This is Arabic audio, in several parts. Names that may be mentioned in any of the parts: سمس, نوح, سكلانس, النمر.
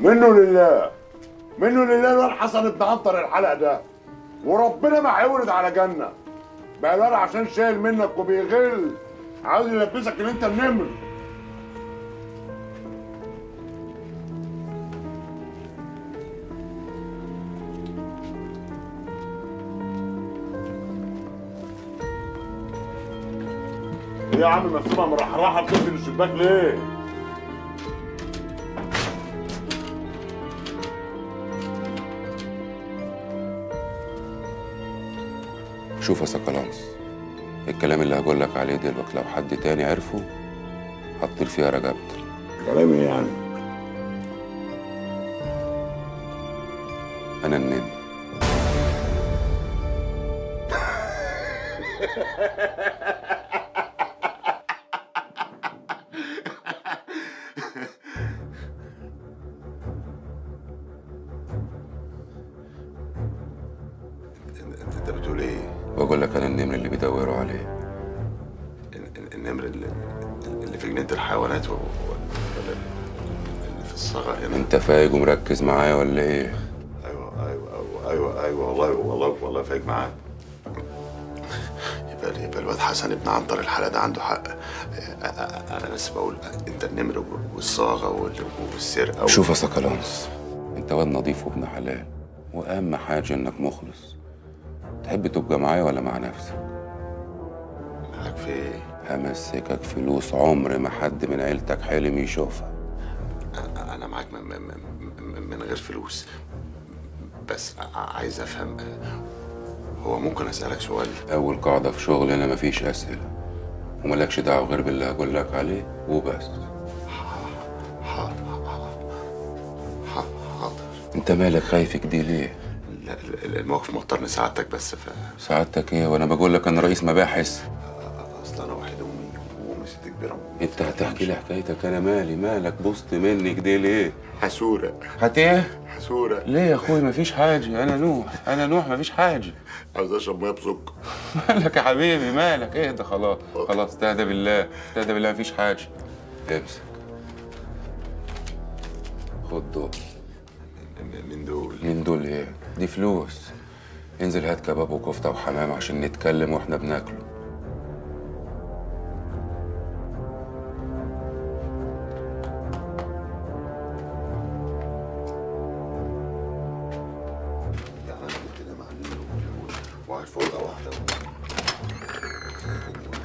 منه لله، منه لله. الواد حسن ابن عنتر الحلقه ده وربنا ما هيورد على جنه بقى. الواد عشان شايل منك وبيغل عاوز يلبسك ان انت النمر. ايه يا عم مسلمه مرحرحه بتقفل الشباك ليه؟ شوف يا سكلانس، الكلام اللي هقول لك عليه دلوقتي لو حد تاني عرفه هتطير فيها رقبتك. كلام ايه يعني؟ انا النمر. انت بتقول ايه؟ بقول لك انا النمر اللي بيدوروا عليه. النمر اللي في جنينة الحيوانات ولا اللي في الصحراء هنا؟ انت فايق ومركز معايا ولا ايه؟ ايوه والله فايق معاك. يبقى الواد حسن ابن عنتر الحلقه ده عنده حق. انا بس بقول انت النمر والصاغه والسرقه. شوف يا سكلانس، انت واد نظيف وابن حلال، واهم حاجه انك مخلص. تحب تبقى معايا ولا مع نفسك؟ معاك في ايه؟ همسكك فلوس عمر ما حد من عيلتك حلم يشوفها. أنا معاك من غير فلوس، بس عايز أفهم، هو ممكن أسألك سؤال؟ أول قاعدة في شغلنا مفيش أسئلة، وملكش دعوة غير باللي هقول لك عليه وبس. حاضر حاضر. أنت مالك خايف كده ليه؟ الموقف مضطرني سعادتك بس. سعادتك ايه وانا بقول لك انا رئيس مباحث؟ اصل انا واحد امي ست كبيره. انت هتحكي لي حكايتك، انا مالي؟ مالك بوظت مني كده ليه؟ حسوره. هت ايه؟ حسوره. ليه يا اخويا؟ مفيش حاجه. انا نوح مفيش حاجه. عايز اشرب ميه بسكر. مالك يا حبيبي؟ مالك؟ ايه ده؟ خلاص استهدى بالله، استهدى بالله، مفيش حاجه. امسك، خد دول. من دول ايه؟ دي فلوس. انزل هات كباب وكفته وحمام عشان نتكلم واحنا بناكله. يعني انا كنت نايم على النيل وقاعد في اوضه واحده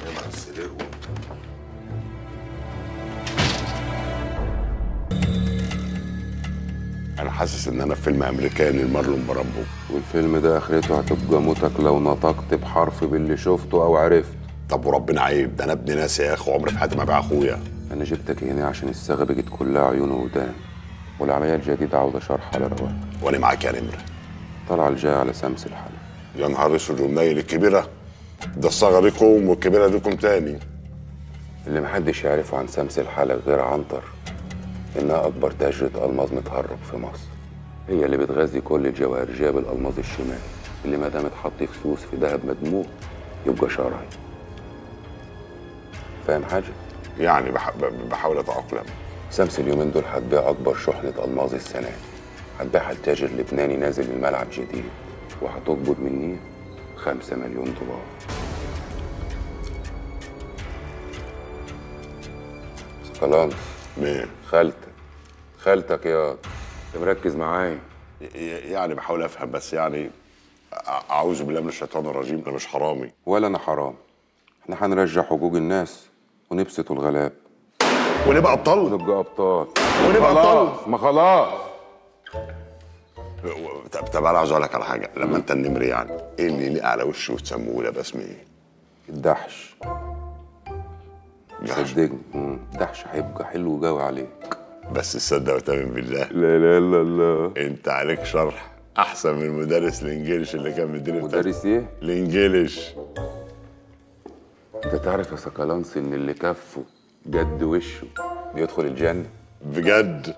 ونايم على السرير أنا حاسس إن أنا في فيلم أمريكاني المارلون برامبو، والفيلم ده آخرته هتبقى موتك لو نطقت بحرف باللي شفته أو عرفت. طب وربنا عيب، ده أنا ابن ناس يا أخو، عمري في حياتي ما أبيع أخويا. أنا جبتك هنا عشان الصاغة بقت كلها عيون وودان، والعملية الجديدة عاوزة شرح على رواق. وأنا معاك يا نمر. طالعة الجاية على سمس الحلقة. يا نهار أسود ومنيل الكبيرة، ده الصاغة ليكم والكبيرة ليكم تاني. اللي محدش يعرفه عن سمس الحلقة غير عنتر، إنها أكبر تاجرة ألماس متهرب في مصر. هي اللي بتغذي كل الجوهرجية بالألماس الشمالي، اللي ما دام اتحط فسوس في دهب مدموج يبقى شرايين. فاهم حاجة؟ يعني بحاول أتأقلم. سمس اليومين دول هتبيع أكبر شحنة ألماس السنة دي، هتبيعها لتاجر لبناني نازل الملعب جديد، وهتقبض مني 5 مليون دولار. سكلانس. مين؟ خالتك يا مركز معايا. يعني بحاول افهم بس، يعني اعوذ بالله من الشيطان الرجيم، انا مش حرامي. ولا انا حرامي، احنا هنرجع حقوق الناس ونبسط الغلاب ونبقى ابطال. ما خلاص. طب انا عاوز اقول لك على حاجه، لما انت النمر يعني ايه اللي يليق على وشه وتسموه لابس باسم ايه؟ الدحش. صدقني الدحش هيبقى حلو قوي عليك. بس تصدق وتامن بالله، لا اله الا الله، انت عليك شرح احسن من مدرس الانجليش اللي كان بيديني. مدرس ايه؟ الانجليش. انت تعرف يا سكلانس ان اللي كفه جد وشه بيدخل الجنه؟ بجد؟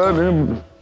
بجد.